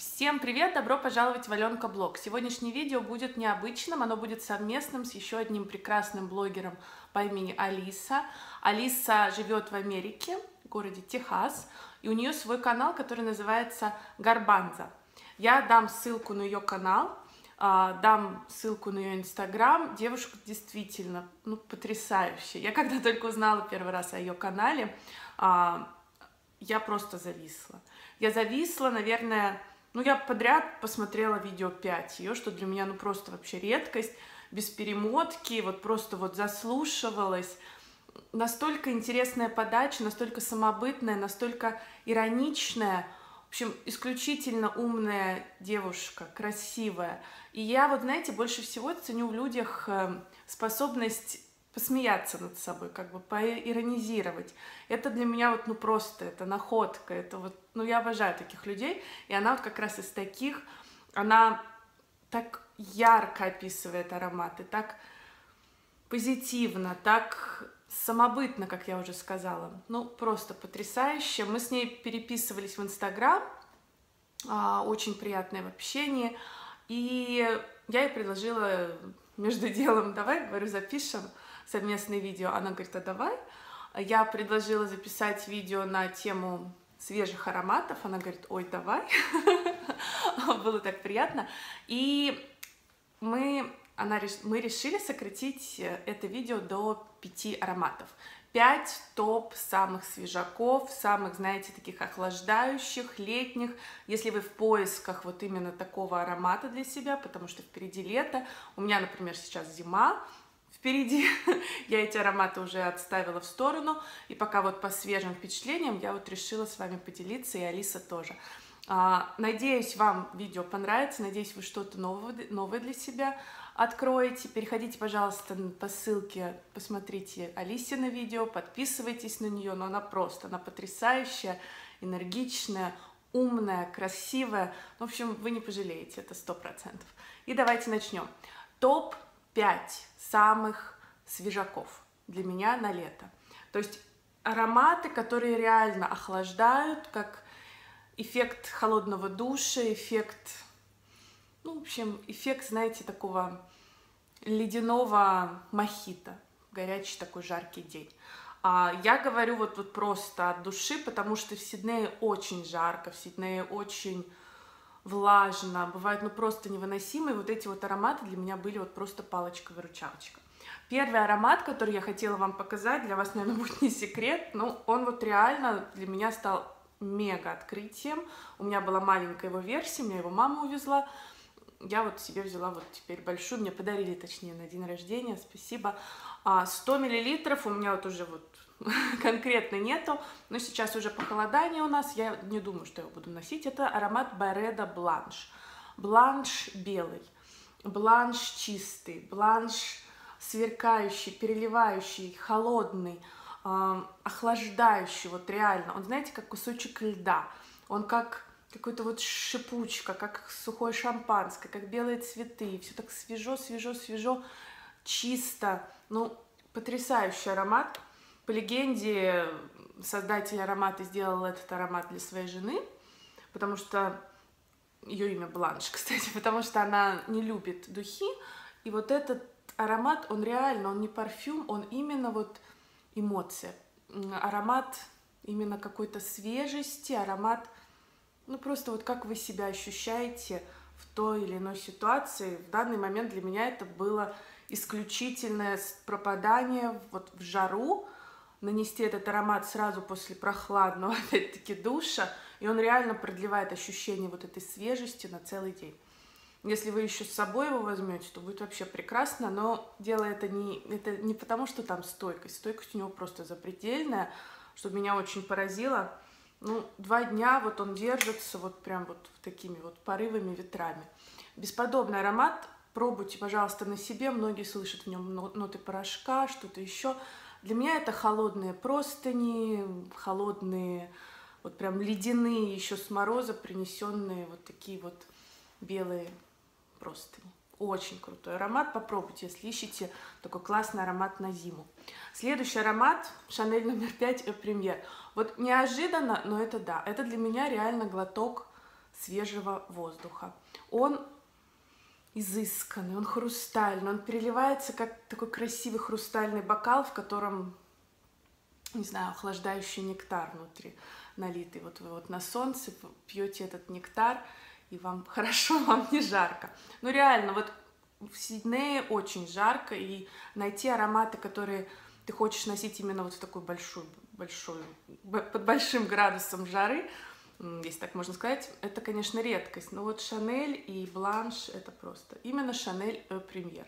Всем привет! Добро пожаловать в Аленка Блог. Сегодняшнее видео будет необычным, оно будет совместным с еще одним прекрасным блогером по имени Алиса. Алиса живет в Америке, в городе Техас, и у нее свой канал, который называется Горбанза. Я дам ссылку на ее канал, дам ссылку на ее Инстаграм. Девушка действительно потрясающая. Я когда только узнала первый раз о ее канале, я просто зависла. Я зависла, наверное... я подряд посмотрела видео 5 ее, что для меня просто вообще редкость, без перемотки, просто заслушивалась. Настолько интересная подача, настолько самобытная, настолько ироничная. В общем, исключительно умная девушка, красивая. И я, больше всего ценю в людях способность посмеяться над собой, поиронизировать. Это для меня просто, это находка, это я обожаю таких людей, и она как раз из таких, она так ярко описывает ароматы, так позитивно, так самобытно, как я уже сказала, просто потрясающе. Мы с ней переписывались в Инстаграм, очень приятное в общении, и я ей предложила между делом, давай, говорю, запишем совместное видео. Она говорит, а давай. Я предложила записать видео на тему свежих ароматов. Она говорит, ой, давай. Было так приятно. И мы решили сократить это видео до 5 ароматов. 5 топ самых свежаков, самых, таких охлаждающих, летних. Если вы в поисках именно такого аромата для себя, потому что впереди лето. У меня, например, сейчас зима. Впереди я эти ароматы уже отставила в сторону, и пока по свежим впечатлениям я решила с вами поделиться, и Алиса тоже. Надеюсь, вам видео понравится, надеюсь, вы что-то новое для себя откроете. Переходите, пожалуйста, по ссылке, посмотрите Алисино видео, подписывайтесь на нее, но она потрясающая, энергичная, умная, красивая. В общем, вы не пожалеете, это 100%. И давайте начнем. Топ 5 самых свежаков для меня на лето. То есть ароматы, которые реально охлаждают, как эффект холодного душа, эффект, эффект, такого ледяного мохито, горячий такой жаркий день. Я говорю просто от души, потому что в Сиднее очень жарко, в Сиднее очень... влажно, бывает просто невыносимо, и эти ароматы для меня были просто палочка-выручалочка. Первый аромат, который я хотела вам показать, для вас, наверное, будет не секрет, но он реально для меня стал мега открытием. У меня была маленькая его версия, меня его мама увезла, я себе взяла теперь большую, мне подарили, точнее, на день рождения, спасибо. 100 миллилитров у меня уже конкретно нету, но сейчас уже похолодание у нас, я не думаю, что я его буду носить. Это аромат Byredo Blanche. Бланш белый, бланш чистый, бланш сверкающий, переливающий, холодный, охлаждающий, реально. Он, как кусочек льда, он как какой-то шипучка, как сухое шампанское, как белые цветы, все так свежо, свежо, свежо, чисто, потрясающий аромат. По легенде, создатель аромата сделал этот аромат для своей жены, потому что ее имя Бланш, кстати, потому что она не любит духи, и этот аромат, он реально, он не парфюм, он именно эмоция, аромат именно какой-то свежести, аромат, просто как вы себя ощущаете в той или иной ситуации. В данный момент для меня это было исключительное пропадание в жару, нанести этот аромат сразу после прохладного, опять-таки, душа, и он реально продлевает ощущение этой свежести на целый день. Если вы еще с собой его возьмете, то будет вообще прекрасно, но дело это не потому, что там стойкость. Стойкость у него просто запредельная, что меня очень поразило. 2 дня он держится прям такими порывами, ветрами. Бесподобный аромат. Пробуйте, пожалуйста, на себе. Многие слышат в нем ноты порошка, что-то еще. Для меня это холодные простыни, холодные, прям ледяные, еще с мороза принесенные такие белые простыни. Очень крутой аромат, попробуйте, если ищете такой классный аромат на зиму. Следующий аромат, Шанель номер 5 eau premiere. Неожиданно, но это да, это для меня реально глоток свежего воздуха. Он изысканный, он хрустальный, он переливается, как такой красивый хрустальный бокал, в котором, не знаю, охлаждающий нектар внутри налитый. Вот вы вот на солнце пьете этот нектар, и вам хорошо, вам не жарко. Ну реально, вот в Сиднее очень жарко, и найти ароматы, которые ты хочешь носить именно вот в такую большую, под большим градусом жары, если так можно сказать, это, конечно, редкость. Но вот Шанель и Бланш — это просто. Именно Шанель eau premiere.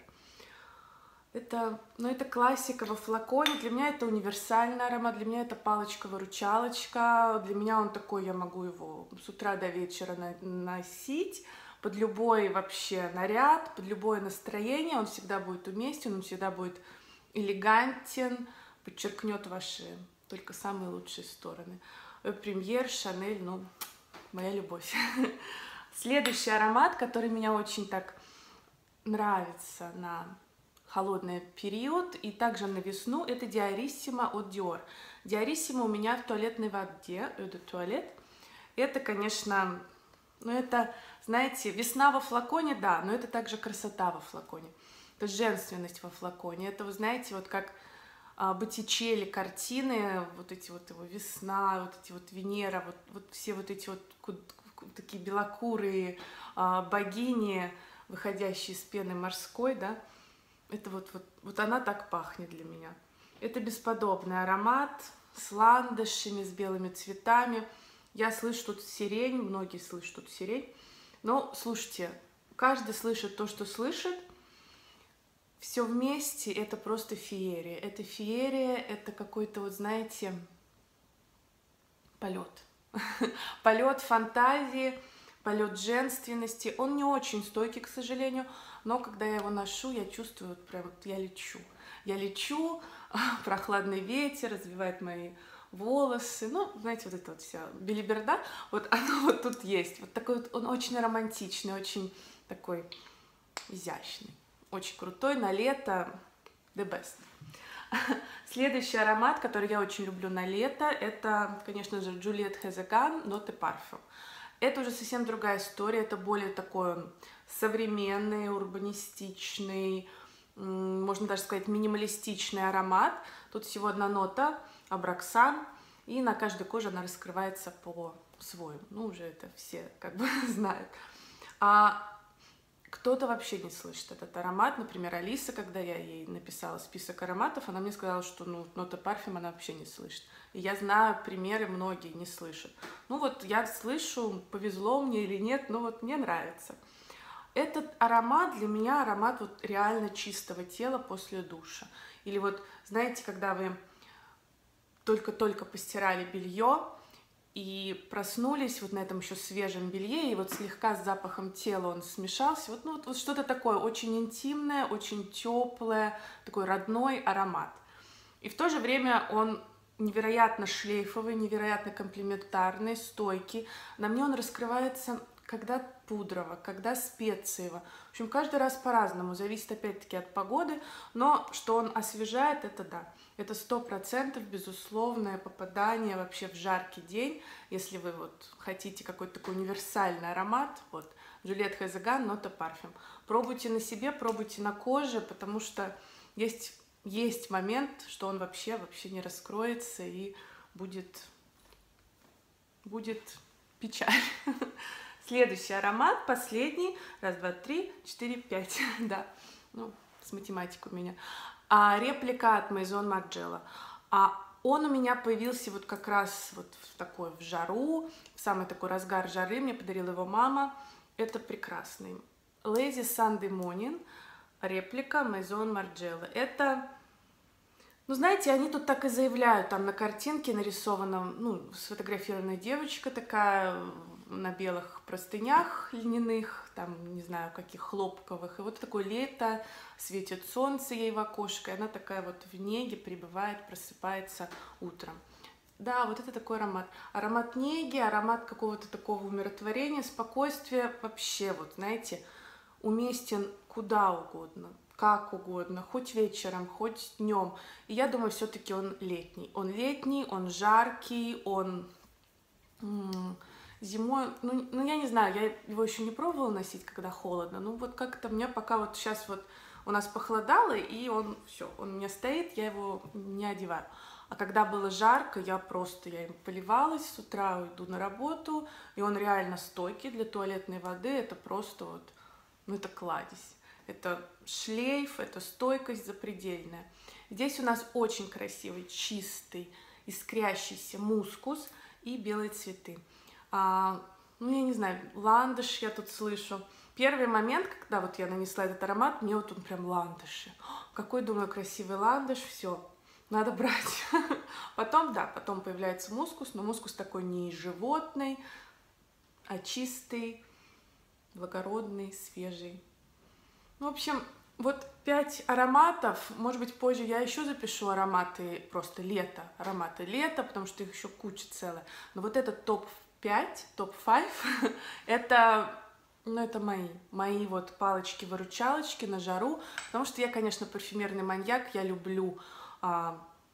Это, ну, это классика во флаконе. Для меня это универсальный аромат, для меня это палочка-выручалочка. Для меня он такой, я могу его с утра до вечера носить, под любой вообще наряд, под любое настроение. Он всегда будет уместен, он всегда будет элегантен, подчеркнет ваши только самые лучшие стороны. Eau premiere, Шанель, ну, моя любовь. Следующий аромат, который меня очень так нравится на холодный период и также на весну, это Диариссима от Диор. Диариссима у меня в туалетной воде, это туалет. Это, конечно, ну это, знаете, весна во флаконе, да, но это также красота во флаконе. Это женственность во флаконе. Это, вы знаете, вот как Боттичелли картины, вот эти вот его «Весна», вот эти вот «Венера», вот все вот эти вот такие белокурые богини, выходящие из пены морской, да, это вот она так пахнет для меня. Это бесподобный аромат с ландышами, с белыми цветами. Я слышу тут сирень, многие слышат тут сирень, но слушайте, каждый слышит то, что слышит. Все вместе это просто феерия. Это феерия, это какой-то, вот знаете, полет. Полет фантазии, полет женственности. Он не очень стойкий, к сожалению, но когда я его ношу, я чувствую, вот прям вот я лечу. Я лечу, прохладный ветер развивает мои волосы. Ну, знаете, вот это вот вся белиберда, вот оно вот тут есть. Вот такой вот, он очень романтичный, очень такой изящный. Очень крутой, на лето the best. Следующий аромат, который я очень люблю на лето, это, конечно же, Juliette Has A Gun, Not A Perfume. Это уже совсем другая история, это более такой современный, урбанистичный, можно даже сказать, минималистичный аромат. Тут всего одна нота, абраксан, и на каждой коже она раскрывается по-своему. Ну, уже это все как бы знают. Кто-то вообще не слышит этот аромат. Например, Алиса, когда я ей написала список ароматов, она мне сказала, что ну, Not A Perfume она вообще не слышит. И я знаю примеры, многие не слышат. Ну вот я слышу, повезло мне или нет, но вот мне нравится. Этот аромат для меня аромат вот реально чистого тела после душа. Или вот, знаете, когда вы только-только постирали белье, и проснулись вот на этом еще свежем белье, и вот слегка с запахом тела он смешался. Вот, ну, вот что-то такое очень интимное, очень теплое, такой родной аромат. И в то же время он невероятно шлейфовый, невероятно комплементарный, стойкий. На мне он раскрывается когда пудрово, когда специево. В общем, каждый раз по-разному, зависит опять-таки от погоды, но что он освежает, это да. Это 100% безусловное попадание вообще в жаркий день. Если вы вот хотите какой-то такой универсальный аромат, вот, Juliette Has A Gun, Not A Perfume. Пробуйте на себе, пробуйте на коже, потому что есть момент, что он вообще не раскроется и будет печаль. Следующий аромат, последний, раз, два, три, четыре, пять, да, ну, с математикой у меня, реплика от Maison Margiela. Он у меня появился вот как раз вот в такой, в жару, в самый такой разгар жары, мне подарила его мама, это прекрасный. Lazy Sunday Morning, реплика Maison Margiela, это... Ну, знаете, они тут так и заявляют, там на картинке нарисована, ну, сфотографированная девочка такая на белых простынях льняных, там, не знаю, каких хлопковых, и вот такое лето, светит солнце ей в окошко, и она такая вот в неге пребывает, просыпается утром. Да, вот это такой аромат. Аромат неги, аромат какого-то такого умиротворения, спокойствия вообще, вот, знаете, уместен куда угодно, как угодно, хоть вечером, хоть днем. И я думаю, все-таки он летний. Он летний, он жаркий, он Зимой, ну я не знаю, я его еще не пробовала носить, когда холодно, ну вот как-то мне пока вот сейчас вот у нас похолодало, и он все, он у меня стоит, я его не одеваю. А когда было жарко, я им поливалась, с утра иду на работу, и он реально стойкий для туалетной воды, это просто вот, ну это кладезь, это шлейф, это стойкость запредельная. Здесь у нас очень красивый, чистый, искрящийся мускус и белые цветы. Ну я не знаю, ландыш я тут слышу. Первый момент, когда вот я нанесла этот аромат, мне вот он прям ландыши. Какой, думаю, красивый ландыш, все, надо брать. Потом, да, потом появляется мускус, но мускус такой не животный, а чистый, благородный, свежий. Ну, в общем, вот 5 ароматов, может быть, позже я еще запишу ароматы просто лета, потому что их еще куча целая. Но вот этот топ-5, топ-5, это... Ну, это мои вот палочки-выручалочки на жару, потому что я, конечно, парфюмерный маньяк, я люблю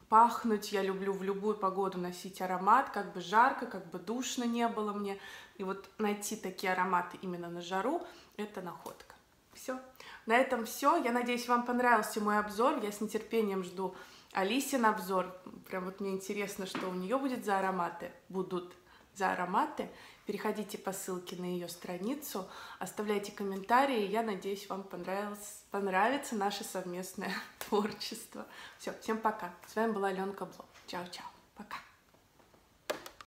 пахнуть, я люблю в любую погоду носить аромат, как бы жарко, как бы душно не было мне, и вот найти такие ароматы именно на жару, это находка. Все, на этом все, я надеюсь, вам понравился мой обзор, я с нетерпением жду Алисин обзор, прям вот мне интересно, что у нее будет за ароматы, переходите по ссылке на ее страницу, оставляйте комментарии, я надеюсь, вам понравится наше совместное творчество. Все, всем пока, с вами была Аленка Блог, чао-чао, пока!